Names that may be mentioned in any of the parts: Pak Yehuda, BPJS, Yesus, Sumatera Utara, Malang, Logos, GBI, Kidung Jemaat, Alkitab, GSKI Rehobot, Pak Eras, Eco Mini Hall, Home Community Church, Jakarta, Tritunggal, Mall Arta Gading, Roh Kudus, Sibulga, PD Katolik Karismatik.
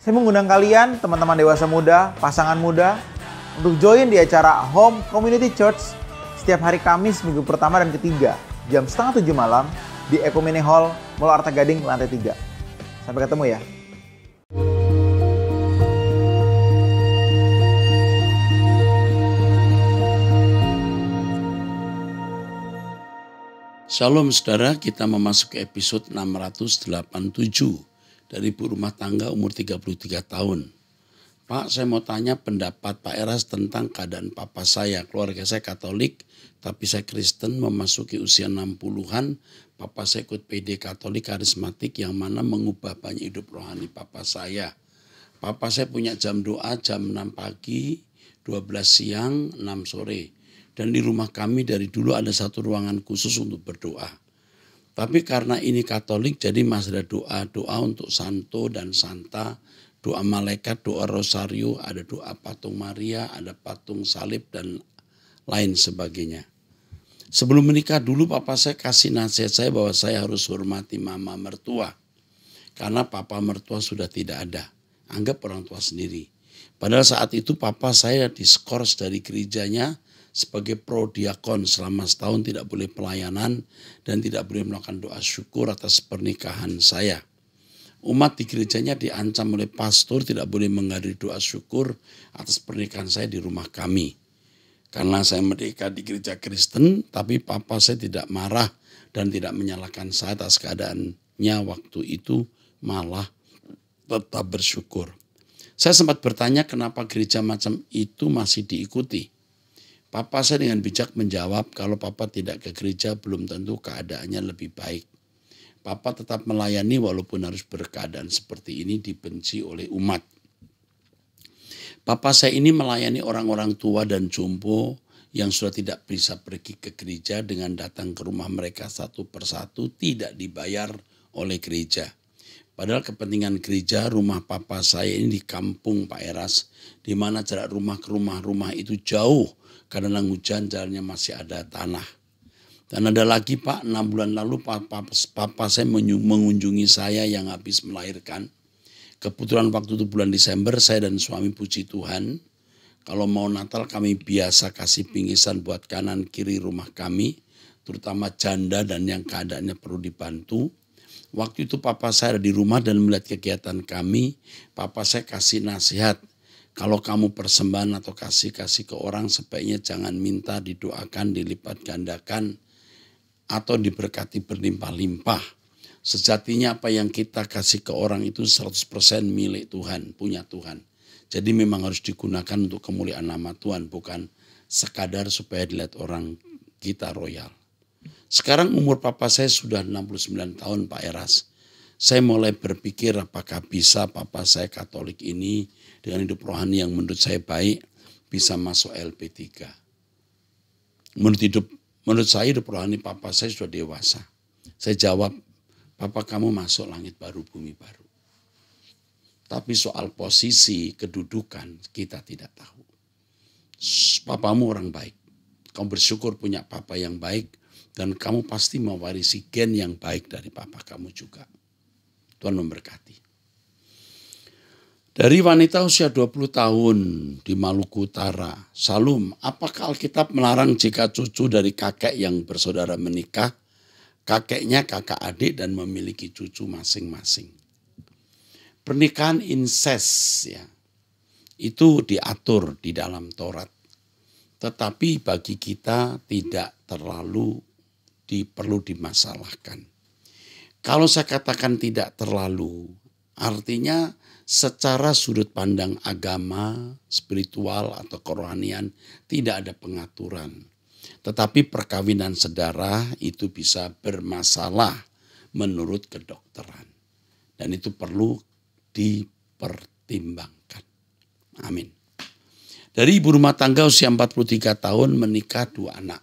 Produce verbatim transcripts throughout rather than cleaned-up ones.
Saya mengundang kalian, teman-teman dewasa muda, pasangan muda, untuk join di acara Home Community Church setiap hari Kamis minggu pertama dan ketiga jam setengah tujuh malam di Eco Mini Hall, Mall Arta Gading, lantai tiga. Sampai ketemu ya. Shalom saudara, kita memasuki episode enam ratus delapan puluh tujuh dari Ibu Rumah Tangga umur tiga puluh tiga tahun. Pak, saya mau tanya pendapat Pak Eras tentang keadaan papa saya. Keluarga saya Katolik, tapi saya Kristen memasuki usia enam puluhan. Papa saya ikut P D Katolik Karismatik yang mana mengubah banyak hidup rohani papa saya. Papa saya punya jam doa jam enam pagi, dua belas siang, enam sore. Dan di rumah kami dari dulu ada satu ruangan khusus untuk berdoa. Tapi karena ini Katolik jadi masih ada doa-doa untuk santo dan santa, doa malaikat, doa rosario, ada doa patung Maria, ada patung salib dan lain sebagainya. Sebelum menikah dulu papa saya kasih nasihat saya bahwa saya harus hormati mama mertua. Karena papa mertua sudah tidak ada, anggap orang tua sendiri. Padahal saat itu papa saya diskors dari gerejanya sebagai prodiakon selama setahun tidak boleh pelayanan dan tidak boleh melakukan doa syukur atas pernikahan saya. Umat di gerejanya diancam oleh pastor tidak boleh menghadiri doa syukur atas pernikahan saya di rumah kami. Karena saya merdeka di gereja Kristen, tapi papa saya tidak marah dan tidak menyalahkan saya atas keadaannya waktu itu, malah tetap bersyukur. Saya sempat bertanya kenapa gereja macam itu masih diikuti. Papa saya dengan bijak menjawab kalau papa tidak ke gereja belum tentu keadaannya lebih baik. Papa tetap melayani walaupun harus berkeadaan seperti ini dibenci oleh umat. Papa saya ini melayani orang-orang tua dan jompo yang sudah tidak bisa pergi ke gereja dengan datang ke rumah mereka satu persatu tidak dibayar oleh gereja. Padahal kepentingan gereja rumah papa saya ini di kampung Pak Eras, di mana jarak rumah ke rumah-rumah itu jauh karena hujan jalannya masih ada tanah. Dan ada lagi Pak, enam bulan lalu papa, papa saya mengunjungi saya yang habis melahirkan. Kebetulan waktu itu bulan Desember saya dan suami puji Tuhan. Kalau mau Natal kami biasa kasih pinggisan buat kanan kiri rumah kami, terutama janda dan yang keadaannya perlu dibantu. Waktu itu papa saya ada di rumah dan melihat kegiatan kami, papa saya kasih nasihat. Kalau kamu persembahan atau kasih-kasih ke orang sebaiknya jangan minta didoakan, dilipat gandakan atau diberkati berlimpah-limpah. Sejatinya apa yang kita kasih ke orang itu seratus persen milik Tuhan, punya Tuhan. Jadi memang harus digunakan untuk kemuliaan nama Tuhan, bukan sekadar supaya dilihat orang kita royal. Sekarang umur papa saya sudah enam puluh sembilan tahun Pak Eras. Saya mulai berpikir apakah bisa papa saya Katolik ini dengan hidup rohani yang menurut saya baik bisa masuk L B tiga. Menurut, hidup, menurut saya hidup rohani papa saya sudah dewasa. Saya jawab, papa kamu masuk langit baru bumi baru. Tapi soal posisi kedudukan kita tidak tahu. Papamu orang baik. Kamu bersyukur punya papa yang baik. Dan kamu pasti mewarisi gen yang baik dari papa kamu juga. Tuhan memberkati. Dari wanita usia dua puluh tahun di Maluku Utara, Salum, apakah Alkitab melarang jika cucu dari kakek yang bersaudara menikah, kakeknya kakak adik dan memiliki cucu masing-masing? Pernikahan incest ya, itu diatur di dalam Taurat. Tetapi bagi kita tidak terlalu perlu dimasalahkan. Kalau saya katakan tidak terlalu, artinya secara sudut pandang agama, spiritual atau kerohanian tidak ada pengaturan. Tetapi perkawinan sedara itu bisa bermasalah menurut kedokteran. Dan itu perlu dipertimbangkan. Amin. Dari ibu rumah tangga usia empat puluh tiga tahun menikah dua anak.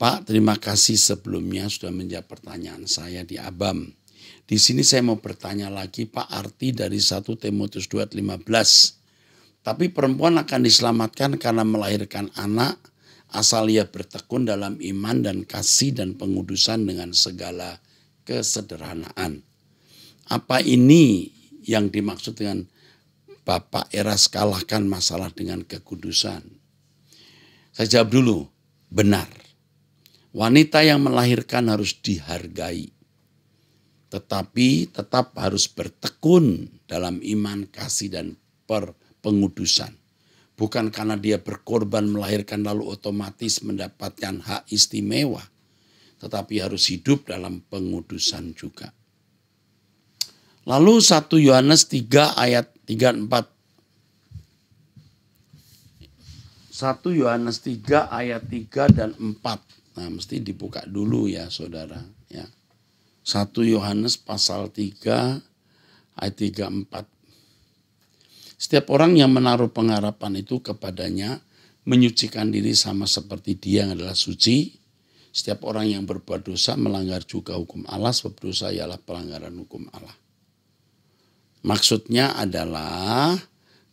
Pak, terima kasih sebelumnya sudah menjawab pertanyaan saya di A B A M. Di sini saya mau bertanya lagi, Pak, arti dari satu Timotius dua ayat lima belas. Tapi perempuan akan diselamatkan karena melahirkan anak, asal ia bertekun dalam iman dan kasih dan pengudusan dengan segala kesederhanaan. Apa ini yang dimaksud dengan Bapak Eras kalahkan masalah dengan kekudusan. Saya jawab dulu, benar. Wanita yang melahirkan harus dihargai. Tetapi tetap harus bertekun dalam iman, kasih, dan pengudusan. Bukan karena dia berkorban melahirkan lalu otomatis mendapatkan hak istimewa. Tetapi harus hidup dalam pengudusan juga. Lalu satu Yohanes tiga ayat tiga empat. satu Yohanes tiga ayat tiga dan empat. Nah, mesti dibuka dulu ya saudara. Ya. satu Yohanes pasal tiga ayat tiga empat. Setiap orang yang menaruh pengharapan itu kepadanya menyucikan diri sama seperti dia yang adalah suci. Setiap orang yang berbuat dosa melanggar juga hukum Allah, sebab dosa ialah pelanggaran hukum Allah. Maksudnya adalah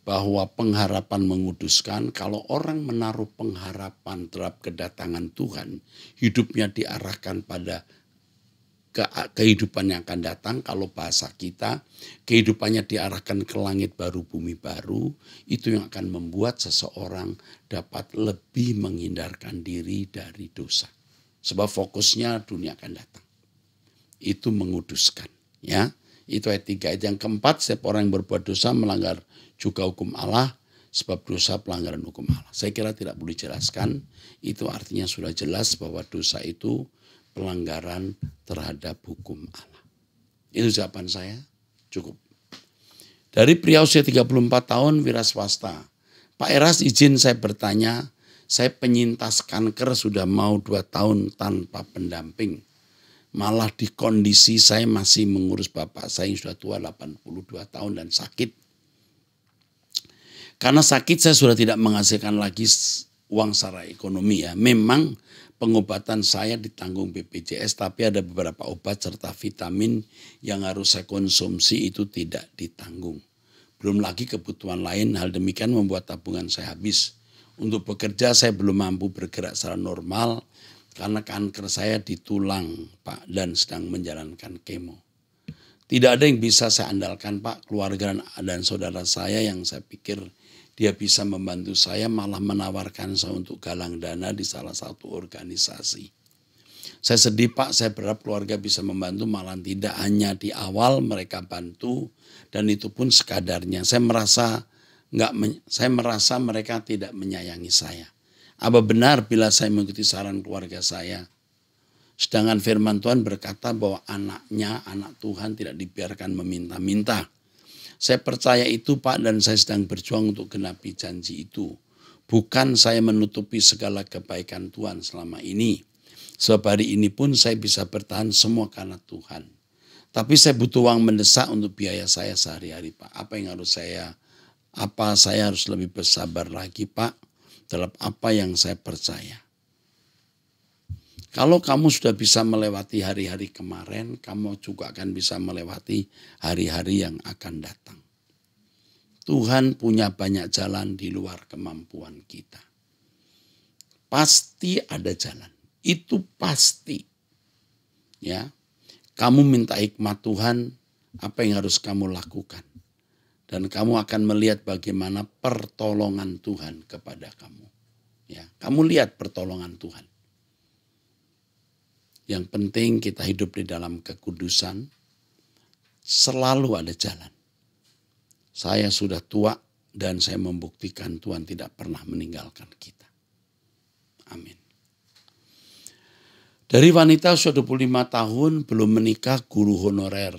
bahwa pengharapan menguduskan. Kalau orang menaruh pengharapan terhadap kedatangan Tuhan, hidupnya diarahkan pada ke kehidupan yang akan datang. Kalau bahasa kita, kehidupannya diarahkan ke langit baru, bumi baru. Itu yang akan membuat seseorang dapat lebih menghindarkan diri dari dosa. Sebab fokusnya dunia akan datang. Itu menguduskan, ya. Itu ayat tiga. Yang keempat, setiap orang yang berbuat dosa melanggar juga hukum Allah, sebab dosa pelanggaran hukum Allah. Saya kira tidak perlu dijelaskan, itu artinya sudah jelas bahwa dosa itu pelanggaran terhadap hukum Allah. Itu jawaban saya, cukup. Dari pria usia tiga puluh empat tahun, wira swasta. Pak Eras, izin saya bertanya, saya penyintas kanker sudah mau dua tahun tanpa pendamping. Malah di kondisi saya masih mengurus bapak saya yang sudah tua delapan puluh dua tahun dan sakit. Karena sakit saya sudah tidak menghasilkan lagi uang secara ekonomi ya. Memang pengobatan saya ditanggung B P J S, tapi ada beberapa obat serta vitamin yang harus saya konsumsi itu tidak ditanggung. Belum lagi kebutuhan lain, hal demikian membuat tabungan saya habis. Untuk bekerja saya belum mampu bergerak secara normal. Karena kanker saya di tulang, Pak, dan sedang menjalankan kemo. Tidak ada yang bisa saya andalkan, Pak. Keluarga dan saudara saya yang saya pikir dia bisa membantu saya, malah menawarkan saya untuk galang dana di salah satu organisasi. Saya sedih, Pak. Saya berharap keluarga bisa membantu, malah tidak. Hanya di awal mereka bantu, dan itu pun sekadarnya. Saya merasa, enggak, saya merasa mereka tidak menyayangi saya. Apa benar bila saya mengikuti saran keluarga saya? Sedangkan firman Tuhan berkata bahwa anaknya, anak Tuhan tidak dibiarkan meminta-minta. Saya percaya itu, Pak, dan saya sedang berjuang untuk genapi janji itu. Bukan saya menutupi segala kebaikan Tuhan selama ini. Sebab hari ini pun saya bisa bertahan semua karena Tuhan. Tapi saya butuh uang mendesak untuk biaya saya sehari-hari, Pak. Apa yang harus saya, apa saya harus lebih bersabar lagi, Pak? Dalam apa yang saya percaya. Kalau kamu sudah bisa melewati hari-hari kemarin, kamu juga akan bisa melewati hari-hari yang akan datang. Tuhan punya banyak jalan di luar kemampuan kita. Pasti ada jalan, itu pasti. Ya, kamu minta hikmat Tuhan, apa yang harus kamu lakukan. Dan kamu akan melihat bagaimana pertolongan Tuhan kepada kamu. Ya, kamu lihat pertolongan Tuhan. Yang penting kita hidup di dalam kekudusan. Selalu ada jalan. Saya sudah tua dan saya membuktikan Tuhan tidak pernah meninggalkan kita. Amin. Dari wanita usia dua puluh lima tahun belum menikah, guru honorer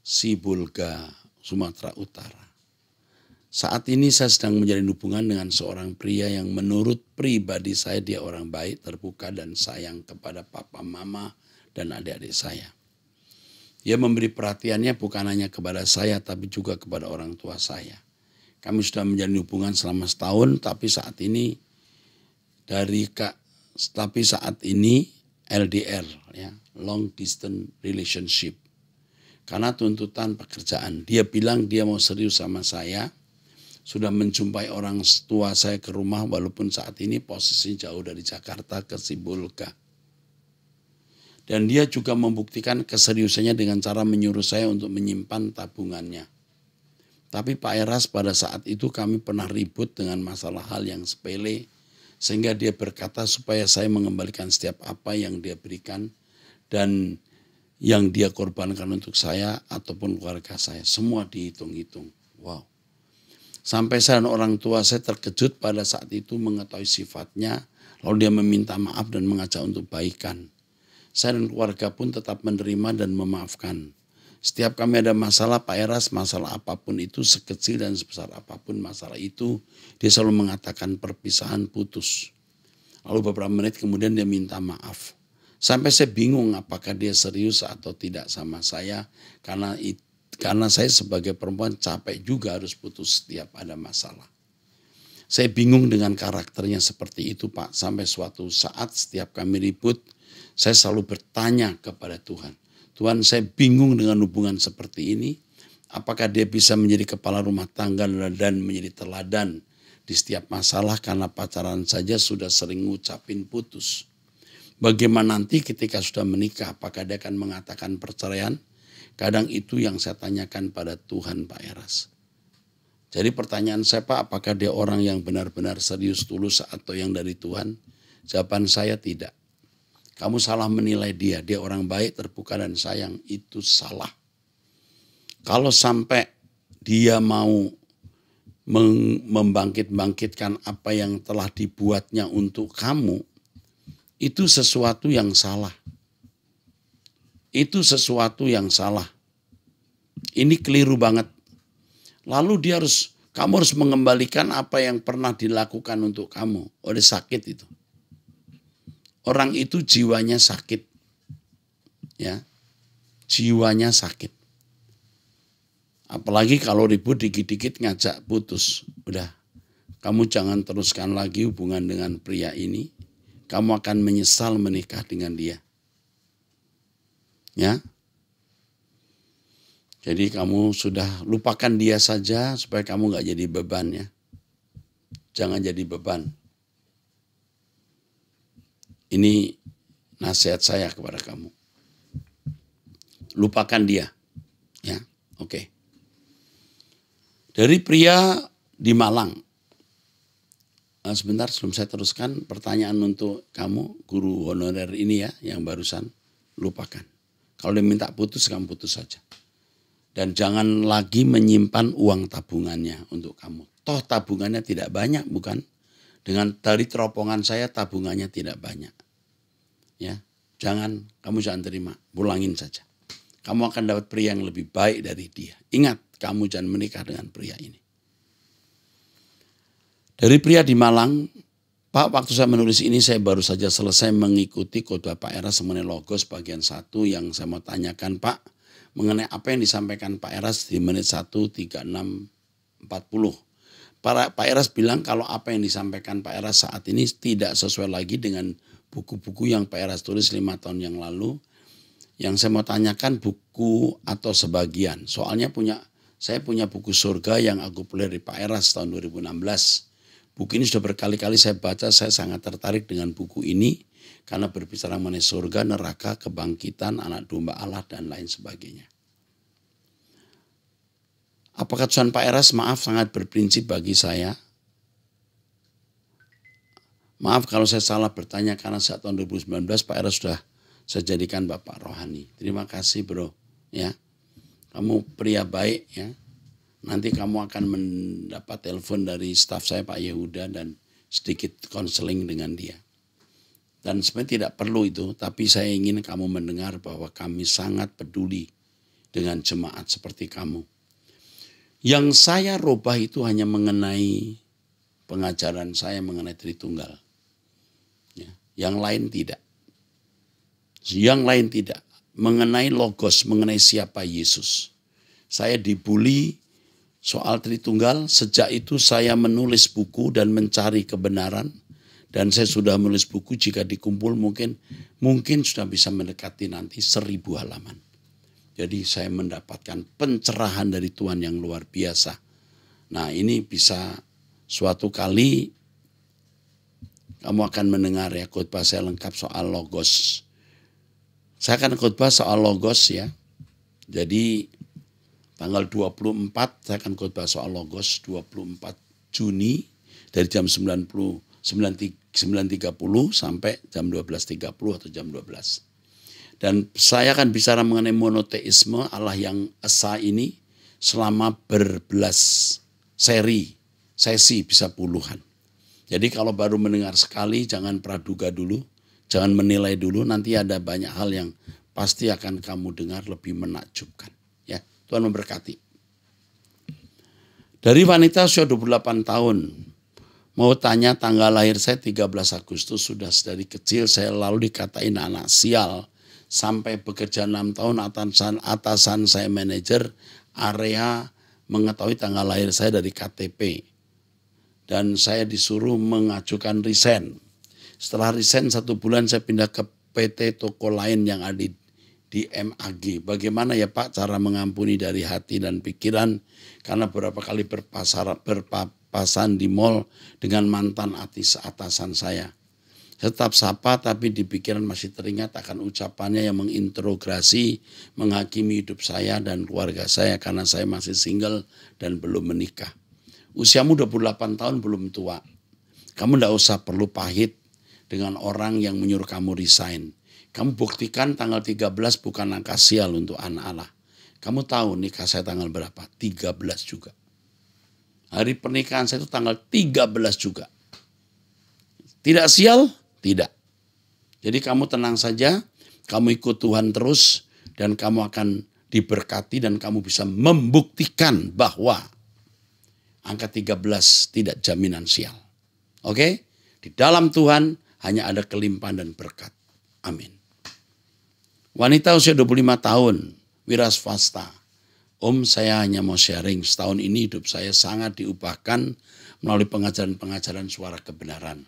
Sibulga, Sumatera Utara. Saat ini saya sedang menjalin hubungan dengan seorang pria yang menurut pribadi saya dia orang baik, terbuka dan sayang kepada papa, mama, dan adik-adik saya. Dia memberi perhatiannya bukan hanya kepada saya tapi juga kepada orang tua saya. Kami sudah menjalin hubungan selama setahun, tapi saat ini dari Kak, tapi saat ini L D R ya, long distance relationship. Karena tuntutan pekerjaan. Dia bilang dia mau serius sama saya. Sudah menjumpai orang tua saya ke rumah walaupun saat ini posisi jauh dari Jakarta ke Sibulga. Dan dia juga membuktikan keseriusannya dengan cara menyuruh saya untuk menyimpan tabungannya. Tapi Pak Eras pada saat itu kami pernah ribut dengan masalah hal yang sepele. Sehingga dia berkata supaya saya mengembalikan setiap apa yang dia berikan dan yang dia korbankan untuk saya ataupun keluarga saya. Semua dihitung-hitung. Wow. Sampai saya dan orang tua saya terkejut pada saat itu mengetahui sifatnya. Lalu dia meminta maaf dan mengajak untuk baikan. Saya dan keluarga pun tetap menerima dan memaafkan. Setiap kami ada masalah, Pak Eras, masalah apapun itu, sekecil dan sebesar apapun masalah itu, dia selalu mengatakan perpisahan putus. Lalu beberapa menit kemudian dia minta maaf. Sampai saya bingung apakah dia serius atau tidak sama saya, karena it, karena saya sebagai perempuan capek juga harus putus setiap ada masalah. Saya bingung dengan karakternya seperti itu, Pak. Sampai suatu saat setiap kami ribut, saya selalu bertanya kepada Tuhan. Tuhan, saya bingung dengan hubungan seperti ini. Apakah dia bisa menjadi kepala rumah tangga dan menjadi teladan di setiap masalah karena pacaran saja sudah sering ngucapin putus. Bagaimana nanti ketika sudah menikah, apakah dia akan mengatakan perceraian? Kadang itu yang saya tanyakan pada Tuhan, Pak Eras. Jadi pertanyaan saya, Pak, apakah dia orang yang benar-benar serius, tulus atau yang dari Tuhan? Jawaban saya tidak. Kamu salah menilai dia, dia orang baik, terbuka dan sayang, itu salah. Kalau sampai dia mau membangkit-bangkitkan apa yang telah dibuatnya untuk kamu, itu sesuatu yang salah. Itu sesuatu yang salah. Ini keliru banget. Lalu dia harus, kamu harus mengembalikan apa yang pernah dilakukan untuk kamu. Oleh sakit itu. Orang itu jiwanya sakit, ya, jiwanya sakit. Apalagi kalau ribut dikit-dikit ngajak putus, udah, kamu jangan teruskan lagi hubungan dengan pria ini, kamu akan menyesal menikah dengan dia, ya. Jadi kamu sudah lupakan dia saja supaya kamu nggak jadi beban, ya, jangan jadi beban. Ini nasihat saya kepada kamu. Lupakan dia. Ya, oke. Okay. Dari pria di Malang. Sebentar sebelum saya teruskan pertanyaan untuk kamu guru honorer ini ya yang barusan, lupakan. Kalau dia minta putus, kamu putus saja. Dan jangan lagi menyimpan uang tabungannya untuk kamu. Toh tabungannya tidak banyak, bukan? Dengan dari teropongan saya tabungannya tidak banyak. Ya, jangan, kamu jangan terima, pulangin saja. Kamu akan dapat pria yang lebih baik dari dia. Ingat, kamu jangan menikah dengan pria ini. Dari pria di Malang, Pak, waktu saya menulis ini saya baru saja selesai mengikuti khotbah Pak Eras mengenai Logos bagian satu yang saya mau tanyakan, Pak, mengenai apa yang disampaikan Pak Eras di menit satu, tiga, enam, empat puluh. Para, Pak Eras bilang kalau apa yang disampaikan Pak Eras saat ini tidak sesuai lagi dengan buku-buku yang Pak Eras tulis lima tahun yang lalu. Yang saya mau tanyakan buku atau sebagian. Soalnya punya saya punya buku Surga yang aku beli dari Pak Eras tahun dua ribu enam belas. Buku ini sudah berkali-kali saya baca, saya sangat tertarik dengan buku ini. Karena berbicara mengenai surga, neraka, kebangkitan, anak domba Allah dan lain sebagainya. Apakah tujuan Pak Eras, maaf, sangat berprinsip bagi saya. Maaf kalau saya salah bertanya karena saat tahun dua ribu sembilan belas Pak Eras sudah saya jadikan Bapak Rohani. Terima kasih, bro. Ya, kamu pria baik, ya. Nanti kamu akan mendapat telepon dari staf saya Pak Yehuda dan sedikit konseling dengan dia. Dan sebenarnya tidak perlu itu, tapi saya ingin kamu mendengar bahwa kami sangat peduli dengan jemaat seperti kamu. Yang saya robah itu hanya mengenai pengajaran saya mengenai Tritunggal. Ya, yang lain tidak. Yang lain tidak. Mengenai Logos, mengenai siapa Yesus. Saya dibully soal Tritunggal. Sejak itu saya menulis buku dan mencari kebenaran. Dan saya sudah menulis buku, jika dikumpul mungkin, mungkin sudah bisa mendekati nanti seribu halaman. Jadi saya mendapatkan pencerahan dari Tuhan yang luar biasa. Nah, ini bisa suatu kali kamu akan mendengar ya khotbah saya lengkap soal Logos. Saya akan khotbah soal logos ya. Jadi tanggal dua puluh empat saya akan khotbah soal logos, dua puluh empat Juni dari jam sembilan tiga puluh sampai jam dua belas tiga puluh atau jam dua belas. Dan saya akan bicara mengenai monoteisme Allah yang esa ini selama berbelas seri, sesi bisa puluhan. Jadi kalau baru mendengar sekali jangan praduga dulu, jangan menilai dulu, nanti ada banyak hal yang pasti akan kamu dengar lebih menakjubkan. Ya, Tuhan memberkati. Dari wanita usia dua puluh delapan tahun, mau tanya tanggal lahir saya tiga belas Agustus, sudah dari kecil saya lalu dikatain anak sial. Sampai bekerja enam tahun, atasan, atasan saya manajer area mengetahui tanggal lahir saya dari K T P. Dan saya disuruh mengajukan resign. Setelah resign satu bulan saya pindah ke P T toko lain yang ada di M A G. Bagaimana ya Pak cara mengampuni dari hati dan pikiran, karena beberapa kali berpasar, berpapasan di mall dengan mantan artis atasan saya. Tetap sapa tapi di pikiran masih teringat akan ucapannya yang menginterogasi, menghakimi hidup saya dan keluarga saya karena saya masih single dan belum menikah. Usiamu dua puluh delapan tahun belum tua. Kamu tidak usah perlu pahit dengan orang yang menyuruh kamu resign. Kamu buktikan tanggal tiga belas bukan angka sial untuk anak Allah. Kamu tahu nikah saya tanggal berapa? tiga belas juga. Hari pernikahan saya itu tanggal tiga belas juga. Tidak sial? Tidak. Jadi kamu tenang saja, kamu ikut Tuhan terus, dan kamu akan diberkati dan kamu bisa membuktikan bahwa angka tiga belas tidak jaminan sial. Oke? Di dalam Tuhan hanya ada kelimpahan dan berkat. Amin. Wanita usia dua puluh lima tahun, wira swasta. Om, saya hanya mau sharing, setahun ini hidup saya sangat diubahkan melalui pengajaran-pengajaran suara kebenaran.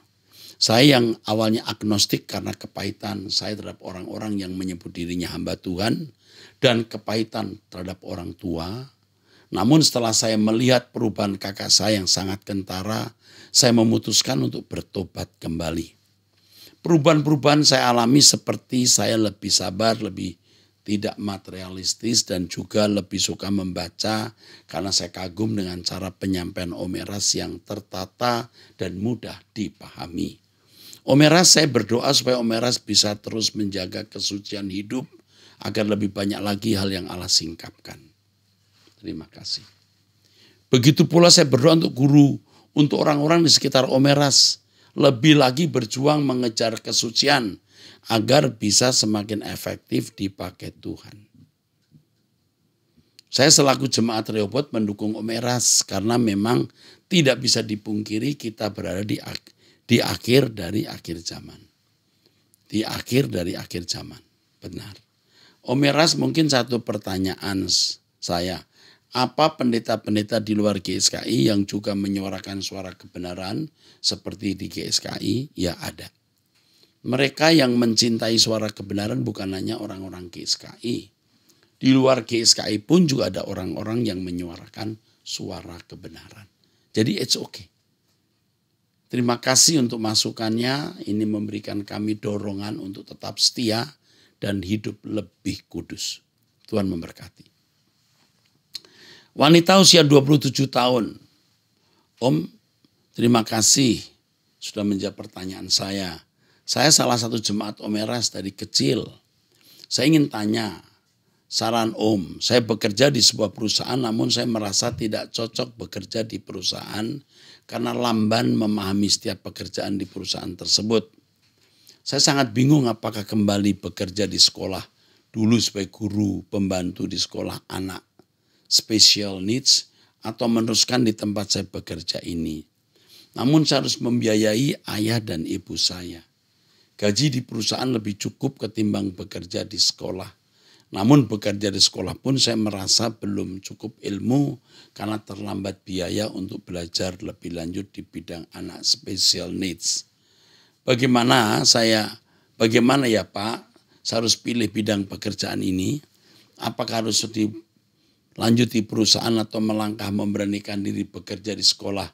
Saya yang awalnya agnostik karena kepahitan saya terhadap orang-orang yang menyebut dirinya hamba Tuhan dan kepahitan terhadap orang tua. Namun setelah saya melihat perubahan kakak saya yang sangat kentara, saya memutuskan untuk bertobat kembali. Perubahan-perubahan saya alami seperti saya lebih sabar, lebih tidak materialistis dan juga lebih suka membaca karena saya kagum dengan cara penyampaian Om Eras yang tertata dan mudah dipahami. Om Eras, saya berdoa supaya Om Eras bisa terus menjaga kesucian hidup agar lebih banyak lagi hal yang Allah singkapkan. Terima kasih. Begitu pula saya berdoa untuk guru, untuk orang-orang di sekitar Om Eras, lebih lagi berjuang mengejar kesucian agar bisa semakin efektif dipakai Tuhan. Saya selaku jemaat Rehobot mendukung Om Eras karena memang tidak bisa dipungkiri kita berada di, di akhir dari akhir zaman. Di akhir dari akhir zaman. Benar. Om Eras, mungkin satu pertanyaan saya. Apa pendeta-pendeta di luar G S K I yang juga menyuarakan suara kebenaran seperti di G S K I? Ya ada. Mereka yang mencintai suara kebenaran bukan hanya orang-orang G S K I. Di luar G S K I pun juga ada orang-orang yang menyuarakan suara kebenaran. Jadi it's okay. Terima kasih untuk masukannya. Ini memberikan kami dorongan untuk tetap setia dan hidup lebih kudus. Tuhan memberkati. Wanita usia dua puluh tujuh tahun. Om, terima kasih sudah menjawab pertanyaan saya. Saya salah satu jemaat Om Eras dari kecil. Saya ingin tanya saran Om. Saya bekerja di sebuah perusahaan namun saya merasa tidak cocok bekerja di perusahaan karena lamban memahami setiap pekerjaan di perusahaan tersebut. Saya sangat bingung apakah kembali bekerja di sekolah dulu sebagai guru pembantu di sekolah anak special needs atau meneruskan di tempat saya bekerja ini. Namun saya harus membiayai ayah dan ibu saya. Gaji di perusahaan lebih cukup ketimbang bekerja di sekolah. Namun bekerja di sekolah pun saya merasa belum cukup ilmu karena terlambat biaya untuk belajar lebih lanjut di bidang anak special needs. Bagaimana saya, bagaimana ya Pak, saya harus pilih bidang pekerjaan ini? Apakah harus di lanjut di perusahaan atau melangkah memberanikan diri bekerja di sekolah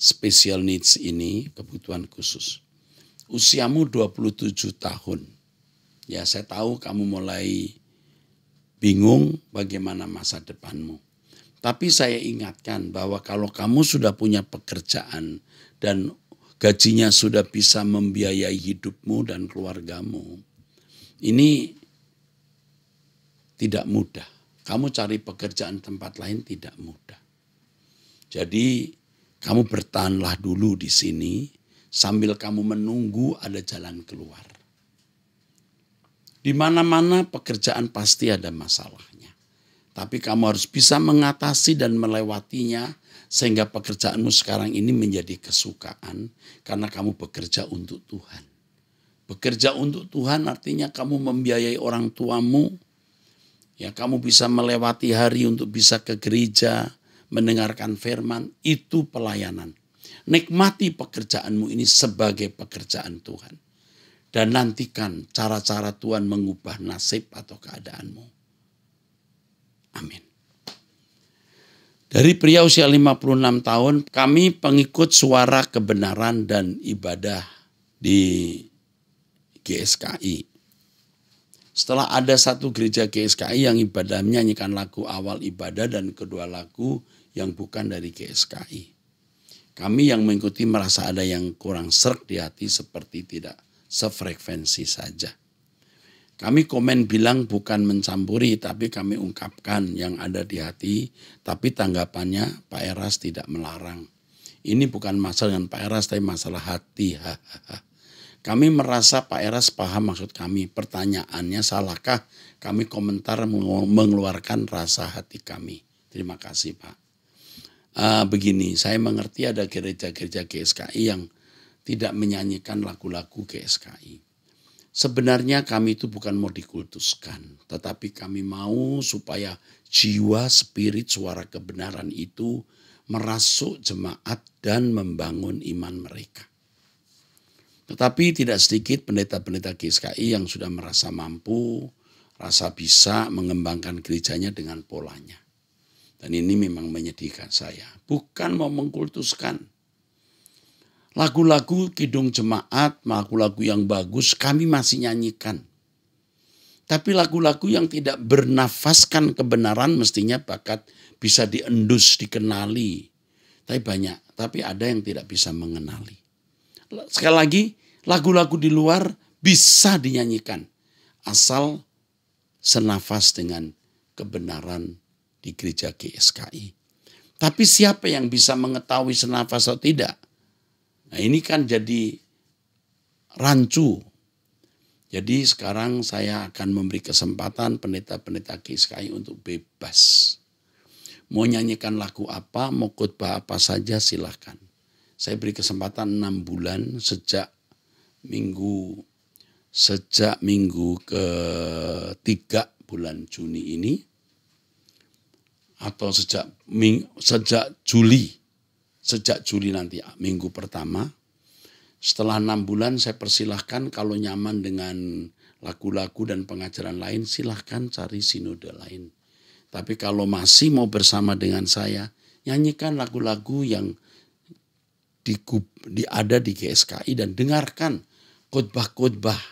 special needs ini, kebutuhan khusus. Usiamu dua puluh tujuh tahun. Ya, saya tahu kamu mulai bingung bagaimana masa depanmu. Tapi saya ingatkan bahwa kalau kamu sudah punya pekerjaan dan gajinya sudah bisa membiayai hidupmu dan keluargamu, ini tidak mudah. Kamu cari pekerjaan tempat lain tidak mudah. Jadi kamu bertahanlah dulu di sini sambil kamu menunggu ada jalan keluar. Di mana-mana pekerjaan pasti ada masalahnya. Tapi kamu harus bisa mengatasi dan melewatinya sehingga pekerjaanmu sekarang ini menjadi kesukaan karena kamu bekerja untuk Tuhan. Bekerja untuk Tuhan artinya kamu membiayai orang tuamu. Ya, kamu bisa melewati hari untuk bisa ke gereja, mendengarkan firman, itu pelayanan. Nikmati pekerjaanmu ini sebagai pekerjaan Tuhan. Dan nantikan cara-cara Tuhan mengubah nasib atau keadaanmu. Amin. Dari pria usia lima puluh enam tahun, kami pengikut suara kebenaran dan ibadah di G S K I. Setelah ada satu gereja G S K I yang ibadahnya nyanyikan lagu awal ibadah dan kedua lagu yang bukan dari G S K I. Kami yang mengikuti merasa ada yang kurang serk di hati seperti tidak sefrekuensi saja. Kami komen bilang bukan mencampuri, tapi kami ungkapkan yang ada di hati, tapi tanggapannya Pak Eras tidak melarang. Ini bukan masalah dengan Pak Eras, tapi masalah hati. Kami merasa Pak Eras paham maksud kami. Pertanyaannya, salahkah kami komentar mengeluarkan rasa hati kami? Terima kasih, Pak. Uh, begini, saya mengerti ada gereja-gereja G S K I yang tidak menyanyikan lagu-lagu G S K I. Sebenarnya kami itu bukan mau dikultuskan, tetapi kami mau supaya jiwa spirit suara kebenaran itu merasuk jemaat dan membangun iman mereka. Tetapi tidak sedikit pendeta-pendeta G S K I yang sudah merasa mampu, rasa bisa mengembangkan gerejanya dengan polanya. Dan ini memang menyedihkan saya. Bukan mau mengkultuskan. Lagu-lagu Kidung Jemaat, lagu-lagu yang bagus kami masih nyanyikan. Tapi lagu-lagu yang tidak bernafaskan kebenaran mestinya bakat bisa diendus, dikenali. Tapi banyak, tapi ada yang tidak bisa mengenali. Sekali lagi, lagu-lagu di luar bisa dinyanyikan. Asal senafas dengan kebenaran di gereja G S K I. Tapi siapa yang bisa mengetahui senafas atau tidak? Nah, ini kan jadi rancu. Jadi sekarang saya akan memberi kesempatan pendeta-pendeta G S K I untuk bebas. Mau nyanyikan lagu apa, mau khotbah apa saja silahkan. Saya beri kesempatan enam bulan sejak minggu sejak minggu ketiga bulan Juni ini. Atau sejak, sejak Juli. Sejak Juli nanti minggu pertama, setelah enam bulan saya persilahkan kalau nyaman dengan lagu-lagu dan pengajaran lain silahkan cari sinode lain. Tapi kalau masih mau bersama dengan saya, nyanyikan lagu-lagu yang di, di, ada di G S K I dan dengarkan khotbah-khotbah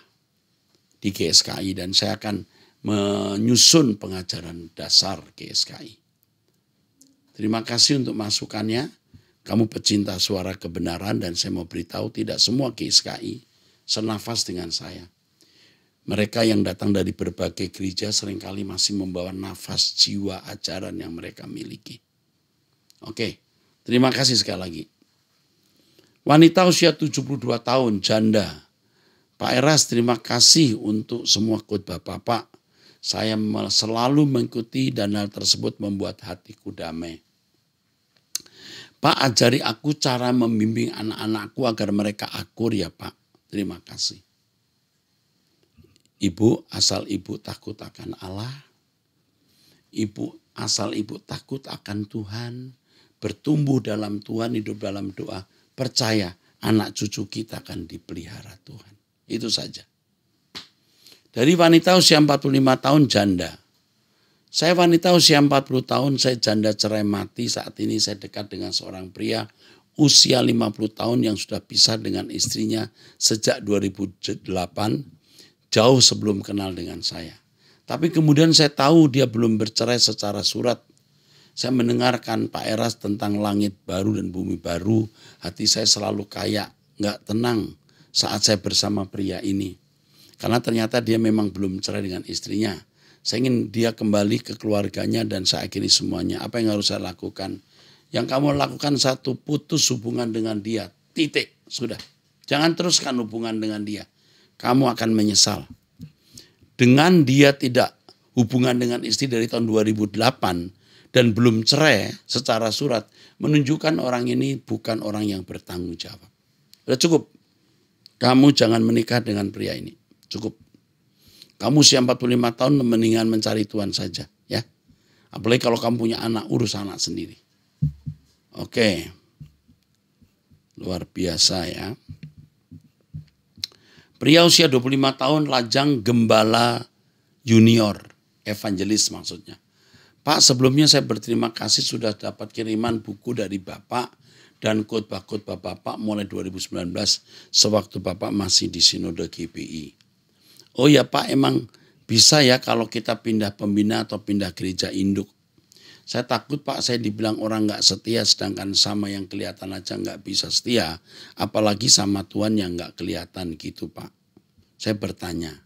di G S K I dan saya akan menyusun pengajaran dasar G S K I. Terima kasih untuk masukannya. Kamu pecinta suara kebenaran dan saya mau beritahu tidak semua G S K I senafas dengan saya. Mereka yang datang dari berbagai gereja seringkali masih membawa nafas jiwa ajaran yang mereka miliki. Oke, terima kasih sekali lagi. Wanita usia tujuh puluh dua tahun, janda. Pak Eras, terima kasih untuk semua khotbah Bapak. Saya selalu mengikuti dan hal tersebut membuat hatiku damai. Pak, ajari aku cara membimbing anak-anakku agar mereka akur ya Pak. Terima kasih. Ibu, asal Ibu takut akan Allah. Ibu, asal Ibu takut akan Tuhan. Bertumbuh dalam Tuhan, hidup dalam doa. Percaya, anak cucu kita akan dipelihara Tuhan. Itu saja. Dari wanita usia empat puluh lima tahun, janda. Saya wanita usia empat puluh tahun, saya janda cerai mati. Saat ini saya dekat dengan seorang pria usia lima puluh tahun yang sudah pisah dengan istrinya sejak dua ribu delapan. jauh sebelum kenal dengan saya. Tapi kemudian saya tahu dia belum bercerai secara surat. Saya mendengarkan Pak Eras tentang langit baru dan bumi baru. Hati saya selalu kayak nggak tenang saat saya bersama pria ini. Karena ternyata dia memang belum cerai dengan istrinya. Saya ingin dia kembali ke keluarganya dan saya akhiri semuanya. Apa yang harus saya lakukan? Yang kamu lakukan satu, putus hubungan dengan dia. Titik, sudah. Jangan teruskan hubungan dengan dia. Kamu akan menyesal. Dengan dia tidak hubungan dengan istri dari tahun dua ribu delapan dan belum cerai secara surat, menunjukkan orang ini bukan orang yang bertanggung jawab. Sudah cukup. Kamu jangan menikah dengan pria ini. Cukup. Kamu usia empat puluh lima tahun mendingan mencari Tuhan saja, ya. Apalagi kalau kamu punya anak, urus anak sendiri. Oke, luar biasa ya. Pria usia dua puluh lima tahun, lajang, gembala junior, evangelis maksudnya. Pak, sebelumnya saya berterima kasih sudah dapat kiriman buku dari Bapak dan khotbah-khotbah Bapak mulai dua ribu sembilan belas sewaktu Bapak masih di Sinode G B I. Oh ya Pak, emang bisa ya kalau kita pindah pembina atau pindah gereja induk? Saya takut Pak, saya dibilang orang nggak setia, sedangkan sama yang kelihatan aja nggak bisa setia, apalagi sama Tuhan yang nggak kelihatan gitu Pak. Saya bertanya.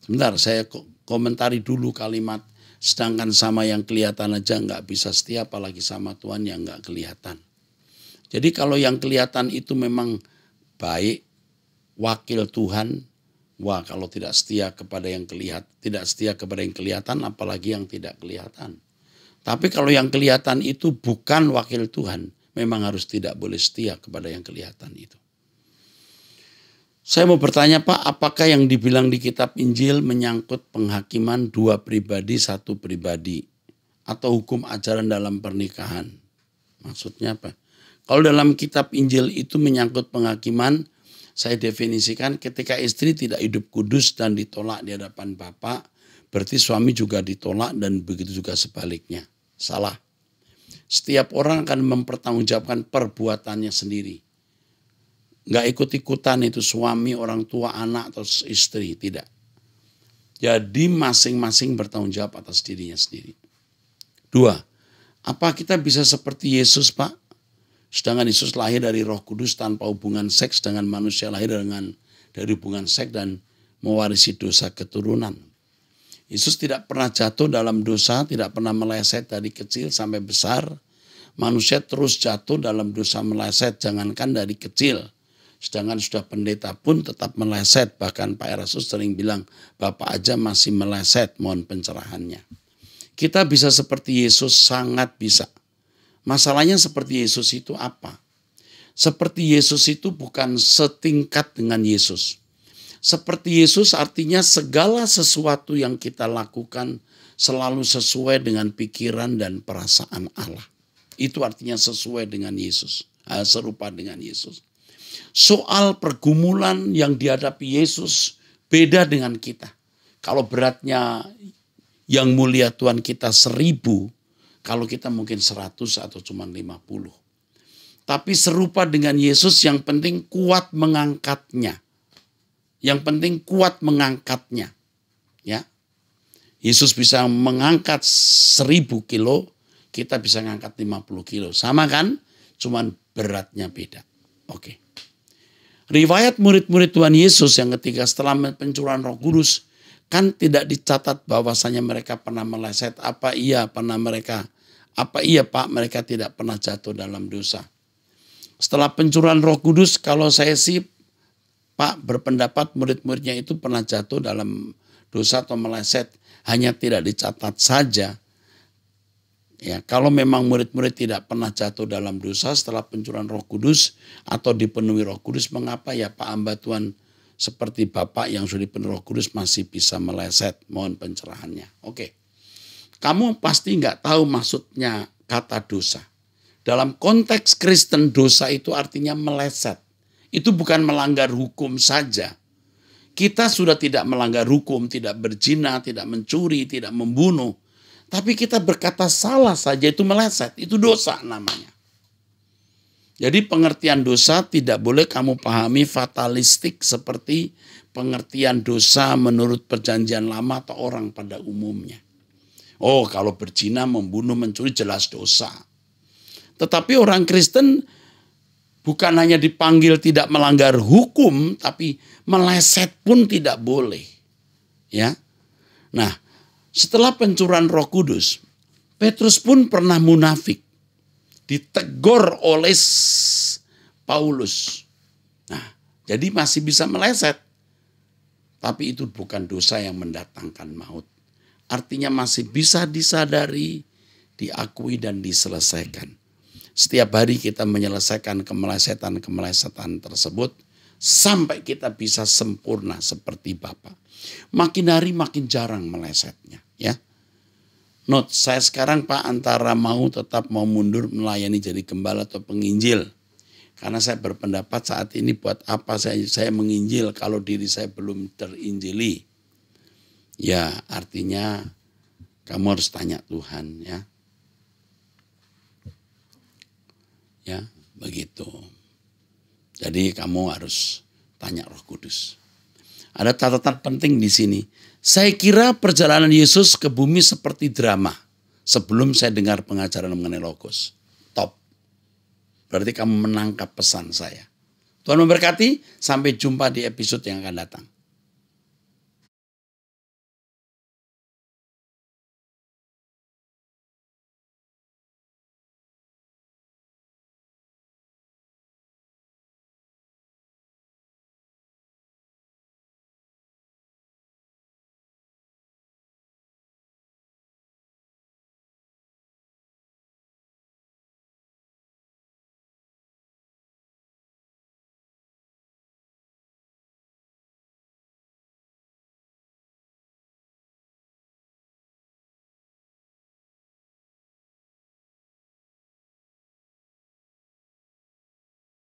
Sebentar, saya komentari dulu kalimat, sedangkan sama yang kelihatan aja nggak bisa setia, apalagi sama Tuhan yang nggak kelihatan. Jadi kalau yang kelihatan itu memang baik, wakil Tuhan, wah kalau tidak setia kepada yang kelihatan, tidak setia kepada yang kelihatan, apalagi yang tidak kelihatan. Tapi kalau yang kelihatan itu bukan wakil Tuhan, memang harus tidak boleh setia kepada yang kelihatan itu. Saya mau bertanya Pak, apakah yang dibilang di kitab Injil menyangkut penghakiman dua pribadi, satu pribadi? Atau hukum ajaran dalam pernikahan? Maksudnya apa? Kalau dalam kitab Injil itu menyangkut penghakiman, saya definisikan ketika istri tidak hidup kudus dan ditolak di hadapan Bapa, berarti suami juga ditolak dan begitu juga sebaliknya. Salah. Setiap orang akan mempertanggungjawabkan perbuatannya sendiri. Nggak ikut-ikutan itu suami, orang tua, anak, atau istri. Tidak. Jadi masing-masing bertanggung jawab atas dirinya sendiri. Dua. Apa kita bisa seperti Yesus Pak? Sedangkan Yesus lahir dari Roh Kudus tanpa hubungan seks, dengan manusia lahir dengan dari hubungan seks dan mewarisi dosa keturunan. Yesus tidak pernah jatuh dalam dosa, tidak pernah meleset dari kecil sampai besar. Manusia terus jatuh dalam dosa meleset, jangankan dari kecil. Sedangkan sudah pendeta pun tetap meleset. Bahkan Pak Eras sering bilang, Bapak aja masih meleset, mohon pencerahannya. Kita bisa seperti Yesus, sangat bisa. Masalahnya seperti Yesus itu apa? Seperti Yesus itu bukan setingkat dengan Yesus. Seperti Yesus artinya segala sesuatu yang kita lakukan selalu sesuai dengan pikiran dan perasaan Allah. Itu artinya sesuai dengan Yesus, serupa dengan Yesus. Soal pergumulan yang dihadapi Yesus beda dengan kita. Kalau beratnya yang mulia Tuhan kita seribu, kalau kita mungkin seratus atau cuma lima puluh. Tapi serupa dengan Yesus, yang penting kuat mengangkatnya. Yang penting kuat mengangkatnya, ya. Yesus bisa mengangkat seribu kilo, kita bisa mengangkat lima puluh kilo. Sama kan? Cuman beratnya beda. Oke. Riwayat murid-murid Tuhan Yesus yang ketiga setelah pencurahan Roh Kudus, kan tidak dicatat bahwasanya mereka pernah meleset. Apa iya pernah mereka? Apa iya Pak, mereka tidak pernah jatuh dalam dosa? Setelah pencurahan Roh Kudus, kalau saya sih Pak berpendapat murid-muridnya itu pernah jatuh dalam dosa atau meleset, hanya tidak dicatat saja. Ya, kalau memang murid-murid tidak pernah jatuh dalam dosa setelah pencurahan Roh Kudus atau dipenuhi Roh Kudus, mengapa ya Pak hamba Tuhan seperti Bapak yang sudah dipenuhi Roh Kudus masih bisa meleset? Mohon pencerahannya. Oke. Kamu pasti nggak tahu maksudnya kata dosa. Dalam konteks Kristen, dosa itu artinya meleset. Itu bukan melanggar hukum saja. Kita sudah tidak melanggar hukum, tidak berzina, tidak mencuri, tidak membunuh. Tapi kita berkata salah saja itu meleset, itu dosa namanya. Jadi pengertian dosa tidak boleh kamu pahami fatalistik seperti pengertian dosa menurut perjanjian lama atau orang pada umumnya. Oh, kalau berzina, membunuh, mencuri jelas dosa. Tetapi orang Kristen bukan hanya dipanggil tidak melanggar hukum, tapi meleset pun tidak boleh. Ya. Nah, setelah pencurahan Roh Kudus, Petrus pun pernah munafik, ditegur oleh Paulus. Nah, jadi masih bisa meleset. Tapi itu bukan dosa yang mendatangkan maut. Artinya masih bisa disadari, diakui, dan diselesaikan. Setiap hari kita menyelesaikan kemelesetan-kemelesetan tersebut sampai kita bisa sempurna seperti Bapa. Makin hari makin jarang melesetnya. Ya. Note, saya sekarang Pak antara mau tetap mau mundur melayani jadi gembala atau penginjil. Karena saya berpendapat saat ini buat apa saya, saya menginjil kalau diri saya belum terinjili. Ya, artinya kamu harus tanya Tuhan, ya. Ya, begitu. Jadi kamu harus tanya Roh Kudus. Ada catatan penting di sini. Saya kira perjalanan Yesus ke bumi seperti drama sebelum saya dengar pengajaran mengenai Logos. Berarti kamu menangkap pesan saya. Tuhan memberkati, sampai jumpa di episode yang akan datang.